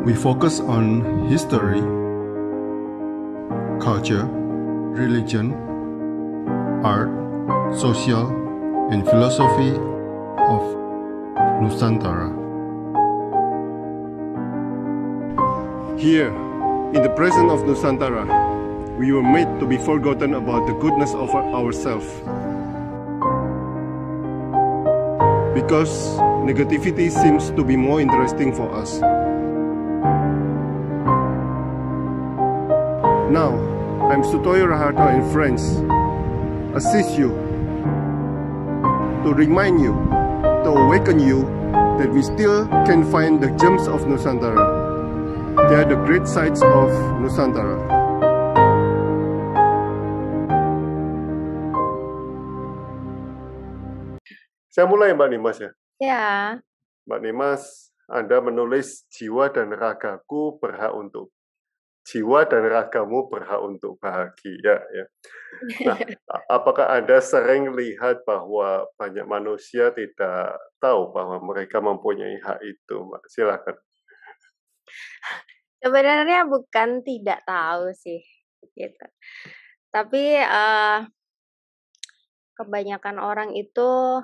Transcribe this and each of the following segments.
We focus on history, culture, religion, art, social, and philosophy of Nusantara. Here, in the presence of Nusantara, we were made to be forgotten about the goodness of ourselves. Because negativity seems to be more interesting for us. Now, I'm Sutoyo Raharta in French, assist you, to remind you, to awaken you, that we still can find the gems of Nusantara. They are the great sights of Nusantara. Saya mulai Mbak Nimas ya? Ya. Mbak Nimas, Anda menulis jiwa dan ragaku berhak untuk. Jiwa dan ragamu berhak untuk bahagia. Ya. Nah, apakah Anda sering lihat bahwa banyak manusia tidak tahu bahwa mereka mempunyai hak itu, Mbak? Silakan. Sebenarnya bukan tidak tahu sih. Gitu. Tapi kebanyakan orang itu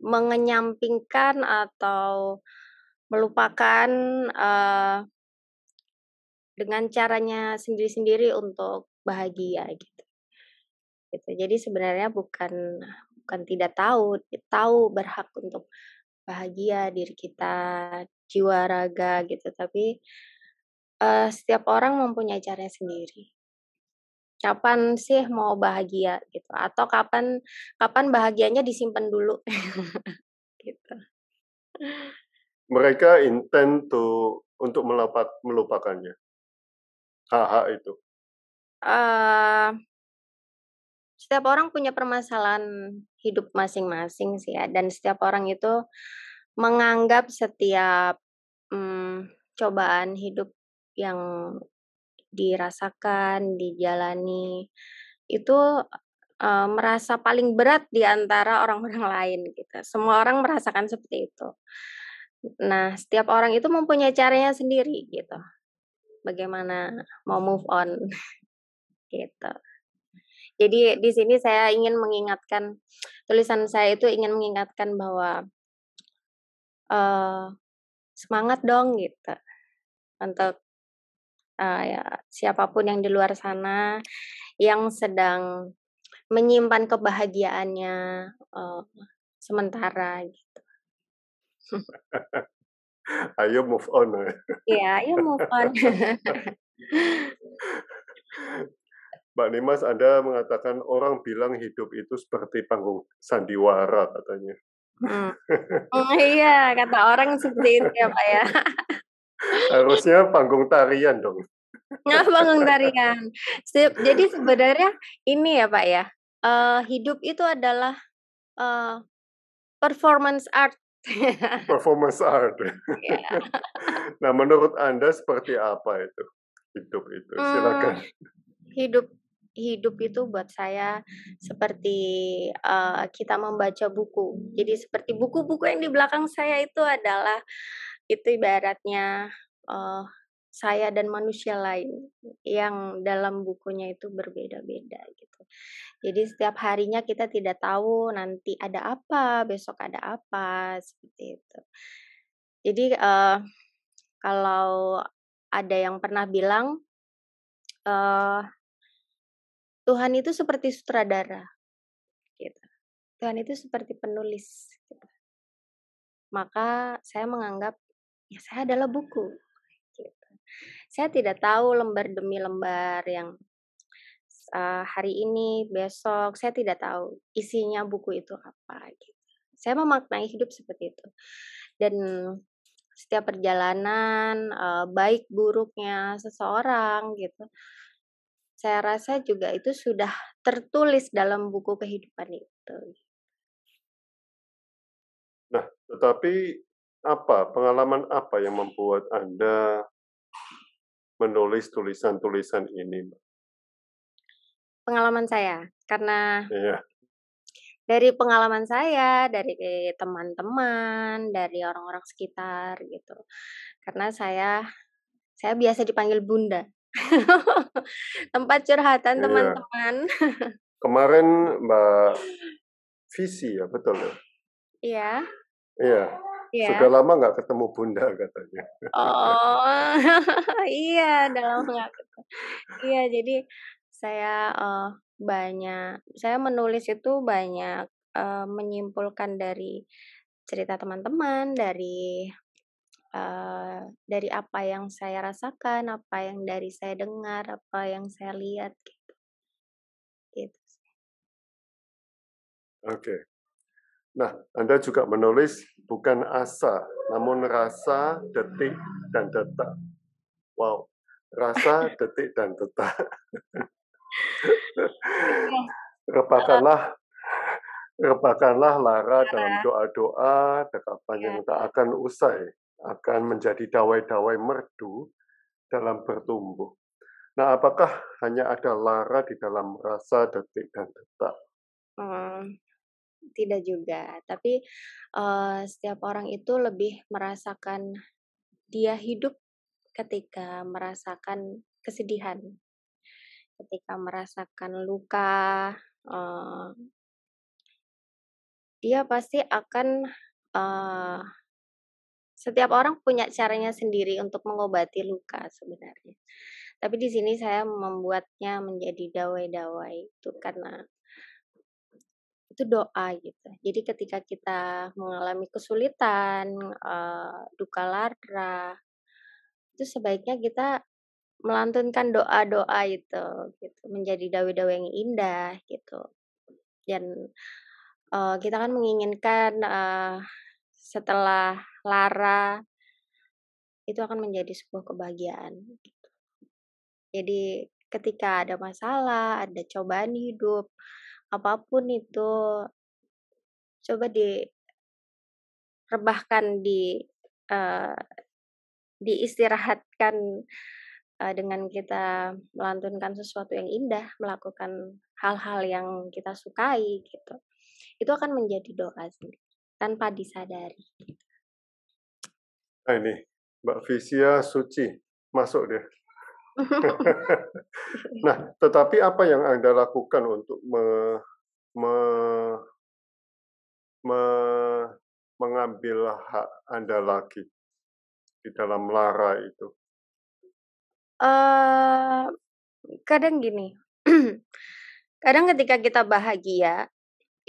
mengenyampingkan atau melupakan dengan caranya sendiri-sendiri untuk bahagia gitu. Gitu. Jadi sebenarnya bukan tidak tahu, berhak untuk bahagia diri kita, jiwa raga gitu. Tapi setiap orang mempunyai caranya sendiri. Kapan sih mau bahagia gitu, atau kapan bahagianya disimpan dulu gitu. Mereka intent untuk melupakannya, hak-hak itu. Setiap orang punya permasalahan hidup masing-masing sih ya, dan setiap orang itu menganggap setiap cobaan hidup yang dirasakan, dijalani itu merasa paling berat di antara orang-orang lain gitu. Semua orang merasakan seperti itu. Nah, setiap orang itu mempunyai caranya sendiri gitu. Bagaimana mau move on gitu. Jadi di sini saya ingin mengingatkan, tulisan saya itu ingin mengingatkan bahwa semangat dong gitu untuk ya, siapapun yang di luar sana yang sedang menyimpan kebahagiaannya sementara gitu. Ayo move on. Iya, ayo move on. Mbak Nimas, Anda mengatakan orang bilang hidup itu seperti panggung sandiwara katanya. Iya, kata orang seperti itu ya Pak ya. Harusnya panggung tarian dong. Nah, panggung tarian. Jadi sebenarnya ini ya Pak ya, hidup itu adalah performance art. Performance art. Yeah. Nah, menurut Anda seperti apa itu hidup itu? Silakan. Hidup itu buat saya seperti kita membaca buku. Jadi seperti buku-buku yang di belakang saya itu adalah, itu ibaratnya saya dan manusia lain yang dalam bukunya itu berbeda-beda gitu. Jadi setiap harinya kita tidak tahu nanti ada apa, besok ada apa, seperti itu. Jadi kalau ada yang pernah bilang Tuhan itu seperti sutradara, gitu. Tuhan itu seperti penulis, gitu. Maka saya menganggap ya saya adalah buku. Gitu. Saya tidak tahu lembar demi lembar yang hari ini, besok, saya tidak tahu isinya buku itu apa. Gitu. Saya memaknai hidup seperti itu. Dan setiap perjalanan, baik buruknya seseorang, gitu, saya rasa juga itu sudah tertulis dalam buku kehidupan itu. Nah, tetapi pengalaman apa yang membuat Anda menulis tulisan-tulisan ini? Pengalaman saya, karena dari pengalaman saya, dari teman-teman, dari orang-orang sekitar gitu. Karena saya biasa dipanggil Bunda. Tempat curhatan teman-teman. Kemarin Mbak Visya, betul ya? Iya. Iya. Yeah. Sudah lama nggak ketemu Bunda katanya. Oh, iya, udah lama nggak ketemu. Iya, jadi saya menulis itu banyak menyimpulkan dari cerita teman-teman, dari apa yang saya rasakan, apa yang dari saya dengar, apa yang saya lihat gitu. Gitu. Oke. Okay. Nah, Anda juga menulis bukan asa, namun rasa, detik, dan detak. Wow, rasa, detik, dan detak. Rebakanlah lara dalam doa-doa, dekapannya tak akan usai, akan menjadi dawai-dawai merdu dalam bertumbuh. Nah, apakah hanya ada lara di dalam rasa, detik, dan detak? Tidak juga, tapi setiap orang itu lebih merasakan dia hidup ketika merasakan kesedihan, ketika merasakan luka, dia pasti akan, setiap orang punya caranya sendiri untuk mengobati luka sebenarnya. Tapi di sini saya membuatnya menjadi dawai-dawai itu karena itu doa gitu. Jadi ketika kita mengalami kesulitan, duka lara, itu sebaiknya kita melantunkan doa-doa itu, gitu, menjadi dawai-dawai yang indah gitu. Dan kita kan menginginkan setelah lara itu akan menjadi sebuah kebahagiaan. Gitu. Jadi ketika ada masalah, ada cobaan hidup, apapun itu coba direbahkan, diistirahatkan dengan kita melantunkan sesuatu yang indah, melakukan hal-hal yang kita sukai gitu. Itu akan menjadi doa sendiri tanpa disadari. Nah, ini Mbak Visya suci, masuk deh. Nah, tetapi apa yang Anda lakukan untuk mengambil hak Anda lagi di dalam lara itu? Kadang gini, kadang ketika kita bahagia,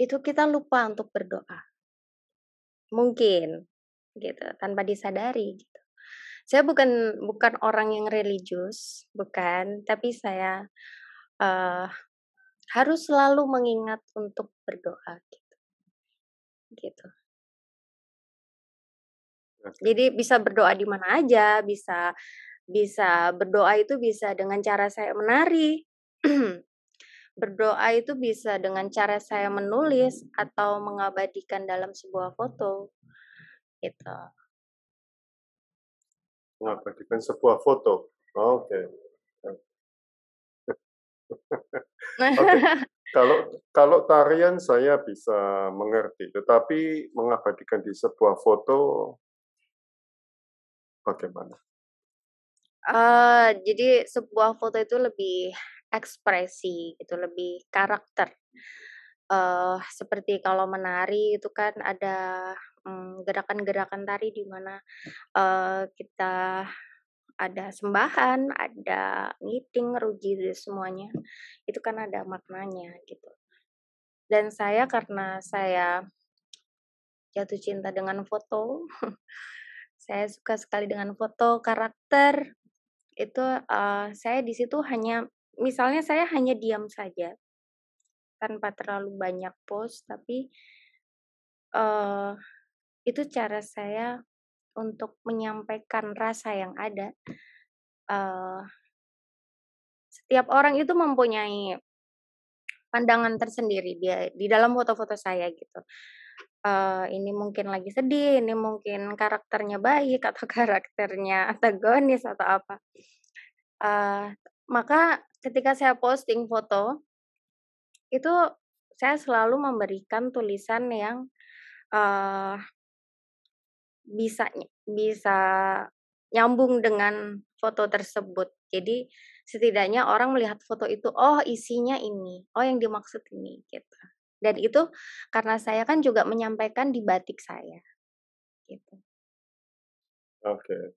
itu kita lupa untuk berdoa. Mungkin, gitu, tanpa disadari, gitu. Saya bukan orang yang religius, bukan, tapi saya harus selalu mengingat untuk berdoa gitu. Gitu. Jadi bisa berdoa di mana aja, bisa berdoa itu bisa dengan cara saya menari. Berdoa itu bisa dengan cara saya menulis atau mengabadikan dalam sebuah foto. Gitu. Mengabadikan sebuah foto. Oke. Okay. Kalau tarian saya bisa mengerti, tetapi mengabadikan di sebuah foto bagaimana? Jadi sebuah foto itu lebih ekspresi, itu lebih karakter. Seperti kalau menari itu kan ada gerakan-gerakan tari di mana kita ada sembahan, ada ngiting, ruji, semuanya itu kan ada maknanya gitu. Dan saya karena saya jatuh cinta dengan foto, saya suka sekali dengan foto, karakter itu saya di situ hanya, misalnya saya hanya diam saja, tanpa terlalu banyak post, tapi itu cara saya untuk menyampaikan rasa yang ada. Setiap orang itu mempunyai pandangan tersendiri dia di dalam foto-foto saya gitu. Ini mungkin lagi sedih, ini mungkin karakternya baik atau karakternya antagonis atau apa. Maka ketika saya posting foto, itu saya selalu memberikan tulisan yang bisa nyambung dengan foto tersebut. Jadi setidaknya orang melihat foto itu, oh isinya ini, oh yang dimaksud ini, gitu. Dan itu karena saya kan juga menyampaikan di batik saya, gitu. Oke.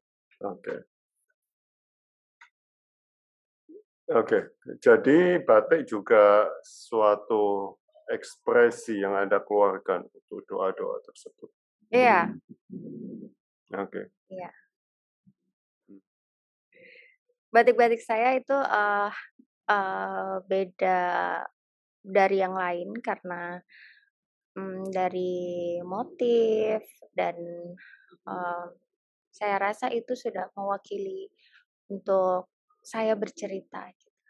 Jadi batik juga suatu ekspresi yang Anda keluarkan untuk doa-doa tersebut. Iya. Iya. Batik-batik saya itu beda dari yang lain karena dari motif dan saya rasa itu sudah mewakili untuk saya bercerita gitu,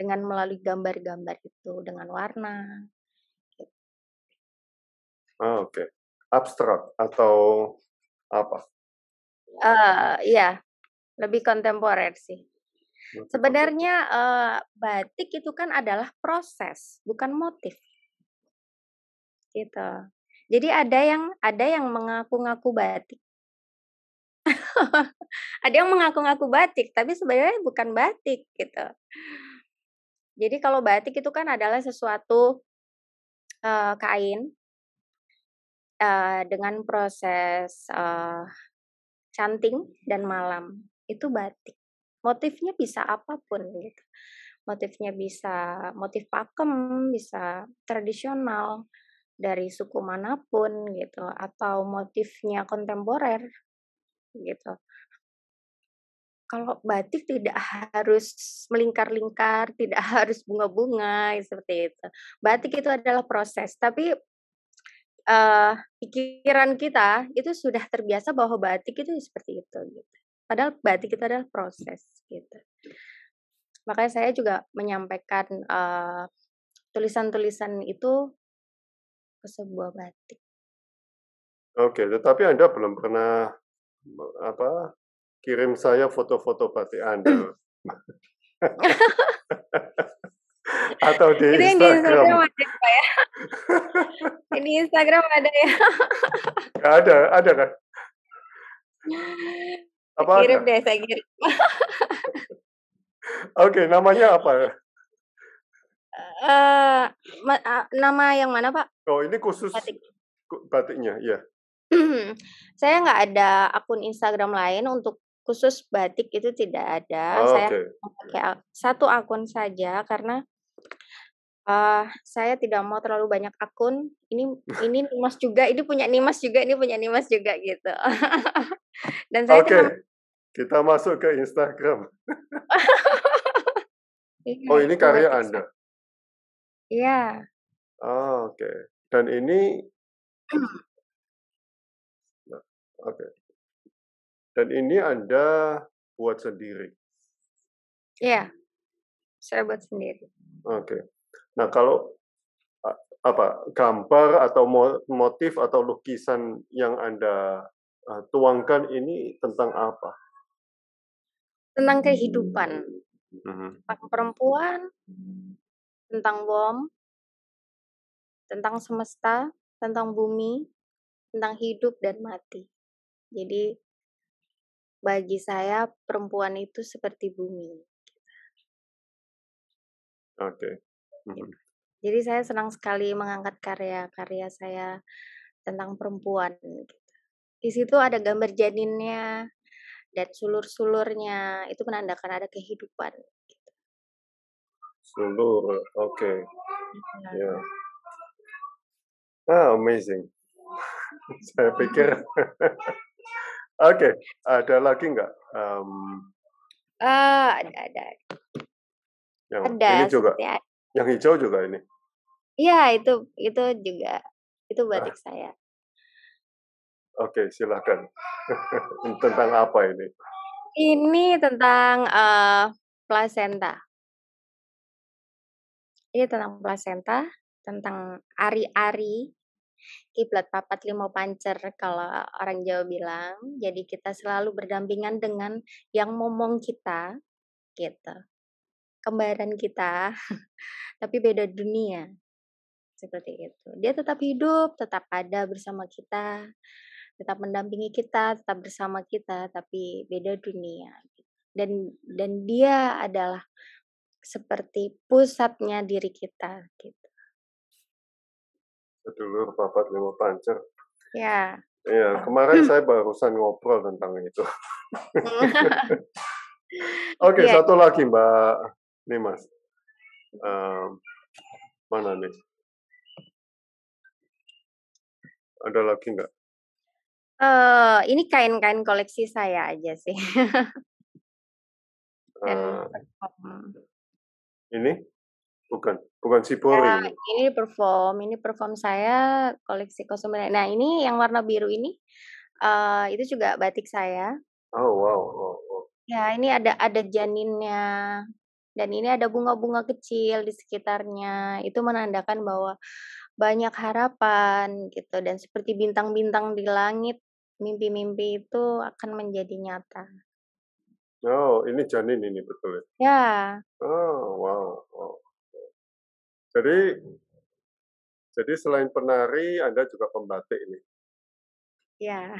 dengan melalui gambar-gambar itu, dengan warna. Gitu. Oke. Abstrak atau apa? Iya. Lebih kontemporer sih. Sebenarnya batik itu kan adalah proses, bukan motif. Gitu. Jadi ada yang mengaku-ngaku batik. Ada yang mengaku-ngaku batik, tapi sebenarnya bukan batik gitu. Jadi kalau batik itu kan adalah sesuatu kain dengan proses canting dan malam. Itu batik. Motifnya bisa apapun gitu. Motifnya bisa motif pakem, bisa tradisional dari suku manapun gitu, atau motifnya kontemporer gitu. Kalau batik tidak harus melingkar-lingkar, tidak harus bunga-bunga seperti itu. Batik itu adalah proses, tapi pikiran kita itu sudah terbiasa bahwa batik itu seperti itu gitu. Padahal batik itu adalah proses gitu. Makanya saya juga menyampaikan tulisan-tulisan itu ke sebuah batik. Oke, tetapi Anda belum pernah kirim saya foto-foto batik Anda. Atau di Instagram. Di Instagram ada ya? Di Instagram ada ya? Ada kan? Kirim deh, saya kirim. Oke, namanya apa? Nama yang mana, Pak? Oh, ini khusus batiknya, ya. Saya nggak ada akun Instagram lain untuk khusus batik, itu tidak ada. Saya pakai satu akun saja karena saya tidak mau terlalu banyak akun. Ini Nimas juga, ini punya Nimas juga, ini punya Nimas juga gitu. Dan saya kita masuk ke Instagram. Oh, ini karya Anda? Iya. Dan ini dan ini Anda buat sendiri? Iya, saya buat sendiri. Nah, kalau gambar atau motif atau lukisan yang Anda tuangkan ini tentang apa? Tentang kehidupan, tentang perempuan, tentang bom, tentang semesta, tentang bumi, tentang hidup dan mati. Jadi bagi saya perempuan itu seperti bumi. Jadi saya senang sekali mengangkat karya-karya saya tentang perempuan. Di situ ada gambar janinnya dan sulur-sulurnya, itu menandakan ada kehidupan. Sulur, yeah. Amazing. Saya pikir. Ada lagi nggak? Ada. Yang ada, ini juga. Ya. Yang hijau juga ini. Iya, itu juga. Itu batik saya. Silakan. Tentang apa ini? Ini tentang plasenta. Ini tentang plasenta, tentang ari-ari, kiblat papat limo pancer kalau orang Jawa bilang. Jadi kita selalu berdampingan dengan yang momong kita, gitu. Kembaran kita, tapi beda dunia. Seperti itu. Dia tetap hidup, tetap ada bersama kita, tetap mendampingi kita, tetap bersama kita, tapi beda dunia. Dan dia adalah seperti pusatnya diri kita. Gitu. Sedulur babat lima pancer. Ya. Ya, kemarin saya barusan ngobrol tentang itu. Oke, ya. Satu lagi Mbak Nimas. Mana nih? Ada lagi nggak? Ini kain-kain koleksi saya aja sih. Ini bukan sipori. Nah, ini perform saya koleksi kostum. Nah ini yang warna biru ini itu juga batik saya. Oh wow. Ya ini ada janinnya. Dan ini ada bunga-bunga kecil di sekitarnya. Itu menandakan bahwa banyak harapan gitu. Dan seperti bintang-bintang di langit, mimpi-mimpi itu akan menjadi nyata. Oh, ini janin ini betul ya? Ya. Oh, wow. Jadi selain penari, Anda juga pembatik ini? Ya.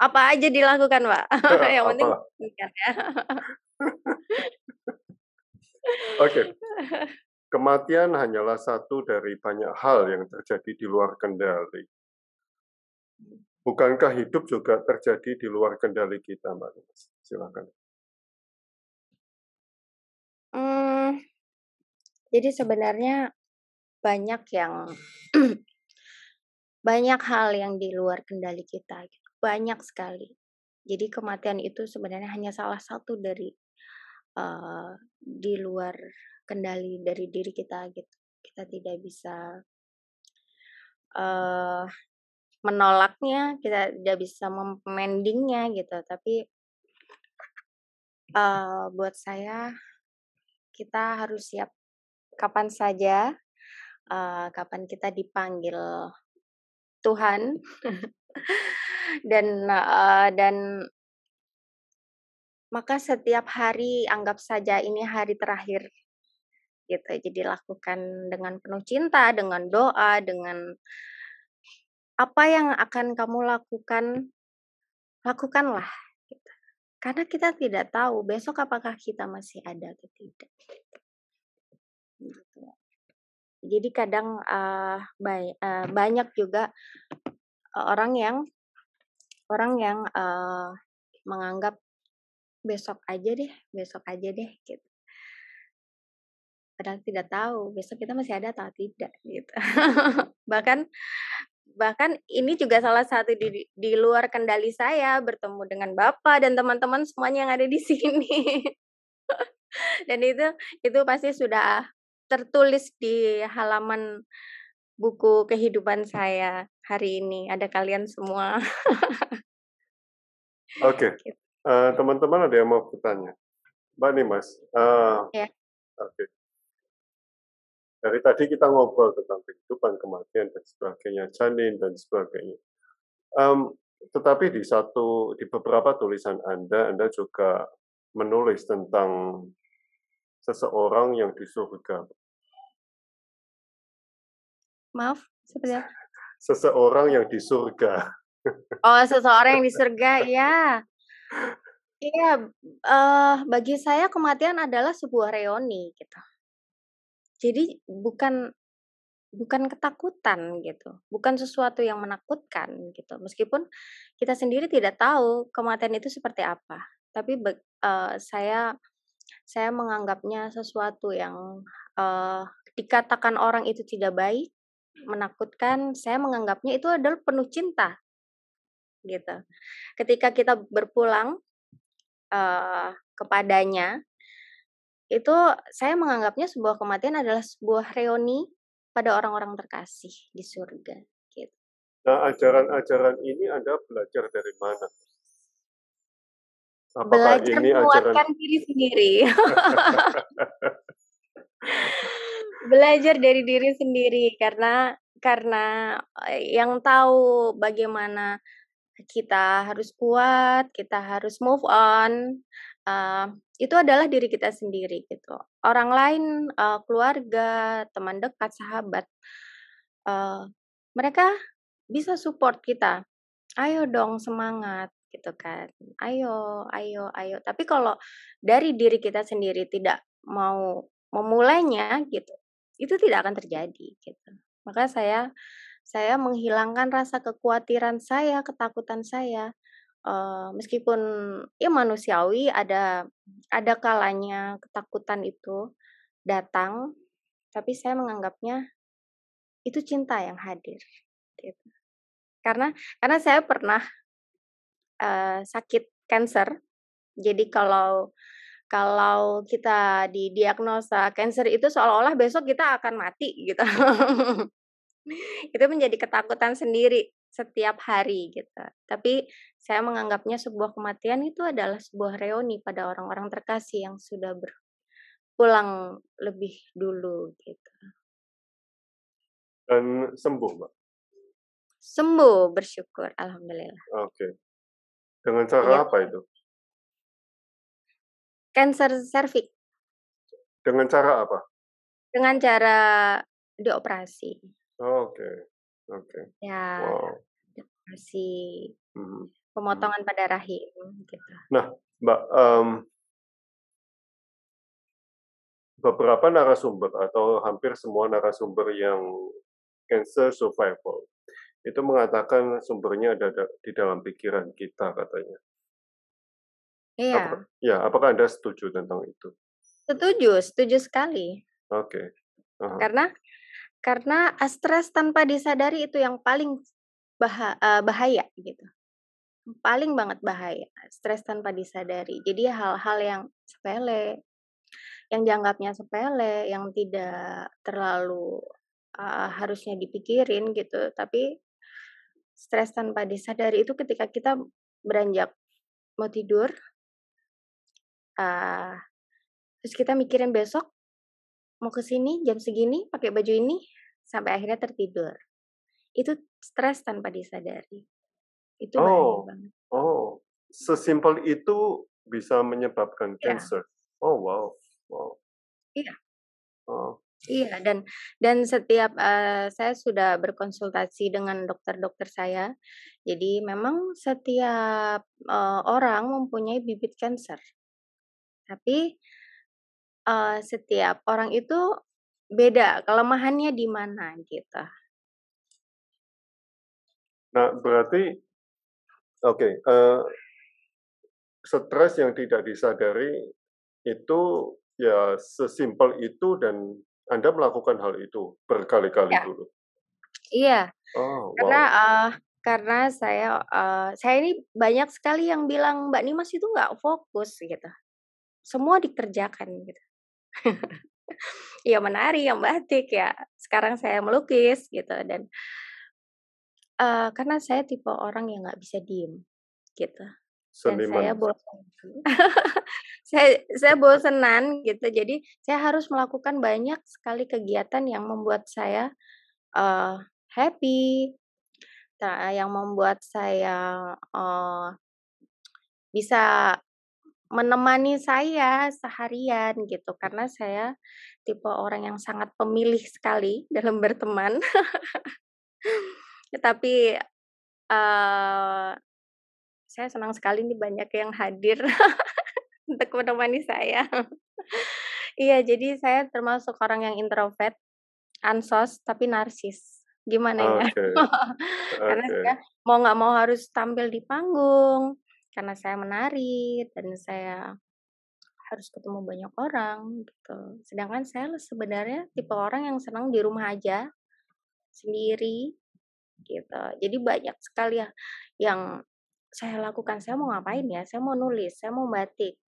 Apa aja dilakukan, Pak? Yang penting ya. Oke, kematian hanyalah satu dari banyak hal yang terjadi di luar kendali. Bukankah hidup juga terjadi di luar kendali kita, Mbak Nimas? Silakan. Jadi sebenarnya banyak hal yang di luar kendali kita, banyak sekali. Jadi kematian itu sebenarnya hanya salah satu dari di luar kendali dari diri kita gitu. Kita tidak bisa menolaknya, kita tidak bisa memendingnya gitu. Tapi buat saya kita harus siap kapan saja, kapan kita dipanggil Tuhan. dan maka setiap hari anggap saja ini hari terakhir gitu. Jadi lakukan dengan penuh cinta, dengan doa, dengan apa yang akan kamu lakukan, lakukanlah. Gitu. Karena kita tidak tahu besok apakah kita masih ada atau tidak. Gitu. Jadi kadang banyak juga orang yang menganggap besok aja deh gitu. Padahal tidak tahu besok kita masih ada atau tidak gitu. bahkan ini juga salah satu di luar kendali saya, bertemu dengan Bapak dan teman-teman semuanya yang ada di sini. Dan itu pasti sudah tertulis di halaman buku kehidupan saya hari ini, ada kalian semua. Oke. Okay. Gitu. Teman-teman ada yang mau bertanya, Mbak Nimas. Ya. Okay. Dari tadi kita ngobrol tentang kehidupan, kematian dan sebagainya, janin dan sebagainya. Tetapi di beberapa tulisan Anda juga menulis tentang seseorang yang di surga. Maaf, sebentar. Seseorang yang di surga. Oh, seseorang yang di surga, ya. Iya, bagi saya kematian adalah sebuah reuni gitu. Jadi bukan ketakutan gitu, bukan sesuatu yang menakutkan gitu. Meskipun kita sendiri tidak tahu kematian itu seperti apa, tapi saya menganggapnya sesuatu yang dikatakan orang itu tidak baik, menakutkan. Saya menganggapnya itu adalah penuh cinta. Gitu. Ketika kita berpulang kepadanya, itu saya menganggapnya sebuah kematian adalah sebuah reuni pada orang-orang terkasih di surga. Gitu. Nah, ajaran-ajaran ini Anda belajar dari mana? Apakah belajar menguatkan diri sendiri. Belajar dari diri sendiri karena yang tahu bagaimana kita harus kuat, kita harus move on. itu adalah diri kita sendiri gitu. Orang lain, keluarga, teman dekat, sahabat, mereka bisa support kita. Ayo dong semangat gitu kan. Ayo. Tapi kalau dari diri kita sendiri tidak mau memulainya gitu, itu tidak akan terjadi gitu. Maka saya menghilangkan rasa kekhawatiran saya, ketakutan saya. Meskipun ya manusiawi, ada kalanya ketakutan itu datang, tapi saya menganggapnya itu cinta yang hadir. Gitu. Karena saya pernah sakit kanker. Jadi kalau kita didiagnosa kanker itu seolah-olah besok kita akan mati gitu. Itu menjadi ketakutan sendiri setiap hari gitu. Tapi saya menganggapnya sebuah kematian itu adalah sebuah reuni pada orang-orang terkasih yang sudah berpulang lebih dulu gitu. Dan sembuh, Mbak? Sembuh, bersyukur, alhamdulillah. Oke. Dengan cara apa itu? Kanker serviks. Dengan cara apa? Dengan cara dioperasi. Oke. Ya, operasi pemotongan pada rahim. Gitu. Nah, Mbak, beberapa narasumber atau hampir semua narasumber yang cancer survival itu mengatakan sumbernya ada di dalam pikiran kita katanya. Iya. Apakah Anda setuju tentang itu? Setuju sekali. Oke. Uh-huh. Karena stres tanpa disadari itu yang paling bahaya gitu, paling banget bahaya stres tanpa disadari. Jadi hal-hal yang sepele, yang dianggapnya sepele, yang tidak terlalu harusnya dipikirin gitu, tapi stres tanpa disadari itu ketika kita beranjak mau tidur, terus kita mikirin besok mau ke sini jam segini pakai baju ini sampai akhirnya tertidur. Itu stres tanpa disadari. Itu bahaya banget. Oh, sesimpel itu bisa menyebabkan kanker. Oh, wow. Iya. Oh. Iya, dan setiap saya sudah berkonsultasi dengan dokter-dokter saya. Jadi memang setiap orang mempunyai bibit kanker. Tapi setiap orang itu beda kelemahannya di mana gitu. Nah, berarti stres yang tidak disadari itu ya sesimpel itu, dan Anda melakukan hal itu berkali-kali dulu. Iya. Oh, karena saya ini banyak sekali yang bilang Mbak Nimas itu nggak fokus gitu. Semua dikerjakan gitu. Ya menari, yang batik ya. Sekarang saya melukis gitu, dan karena saya tipe orang yang nggak bisa diem gitu. Dan saya bosan. saya bosenan gitu. Jadi saya harus melakukan banyak sekali kegiatan yang membuat saya happy, yang membuat saya bisa menemani saya seharian gitu, karena saya tipe orang yang sangat pemilih sekali dalam berteman. Tetapi saya senang sekali nih banyak yang hadir untuk menemani saya. Iya, jadi saya termasuk orang yang introvert, ansos, tapi narsis. Gimana ya? Karena saya mau nggak mau harus tampil di panggung, karena saya menari dan saya harus ketemu banyak orang gitu. Sedangkan saya sebenarnya tipe orang yang senang di rumah aja sendiri gitu. Jadi banyak sekali ya yang saya lakukan. Saya mau ngapain ya? Saya mau nulis, saya mau batik.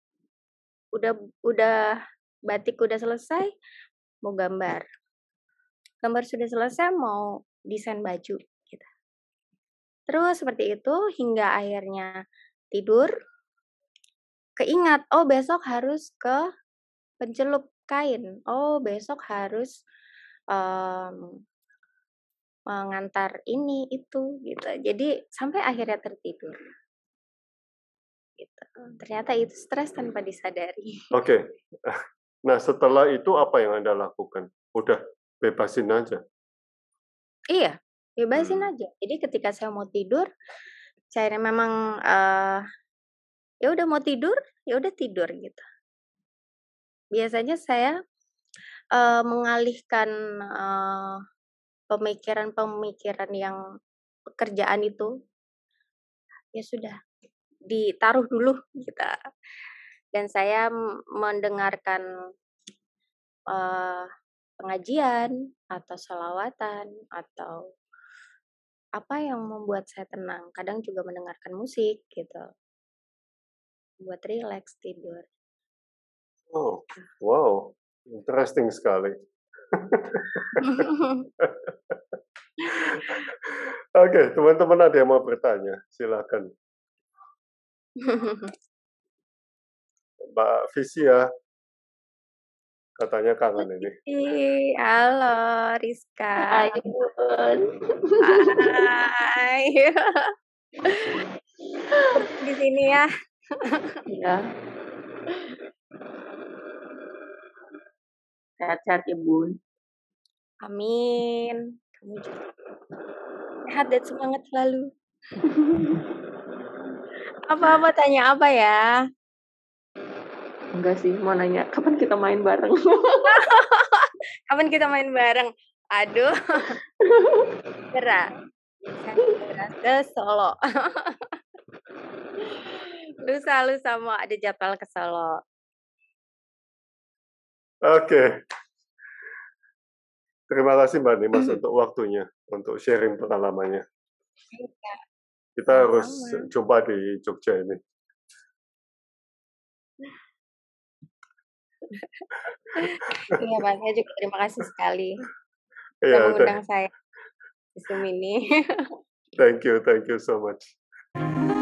Udah batik udah selesai, mau gambar. Gambar sudah selesai, mau desain baju gitu. Terus seperti itu hingga akhirnya tidur, keingat, oh besok harus ke pencelup kain, oh besok harus mengantar ini itu gitu. Jadi sampai akhirnya tertidur. Gitu. Ternyata itu stres tanpa disadari. Oke. Okay. Nah, setelah itu apa yang Anda lakukan? Udah bebasin aja. Iya, bebasin aja. Jadi ketika saya mau tidur, saya memang ya udah mau tidur, ya udah tidur gitu. Biasanya saya mengalihkan pemikiran-pemikiran yang pekerjaan itu, ya sudah ditaruh dulu gitu. Dan saya mendengarkan pengajian atau shalawatan atau apa yang membuat saya tenang. Kadang juga mendengarkan musik gitu, buat rileks tidur. Oh, wow, interesting sekali. Oke, teman-teman ada yang mau bertanya, silakan. Mbak Visya, katanya kangen ini. Halo, Rizka. Hai. Hai. Di sini ya. Iya. Sehat-sehat ya, Bun. Amin. Kamu juga sehat dan semangat selalu. Apa-apa tanya apa ya? Enggak sih, mau nanya kapan kita main bareng? Kapan kita main bareng? Aduh. Gerak. Saya ke Solo. Lusa-lusa mau ada jadwal ke Solo. Oke. Okay. Terima kasih Mbak Nimas untuk waktunya, untuk sharing pengalamannya. Kita harus jumpa di Jogja ini. Iya, Pak. Saya juga terima kasih sekali. Sudah mengundang saya di Zoom ini. Thank you so much.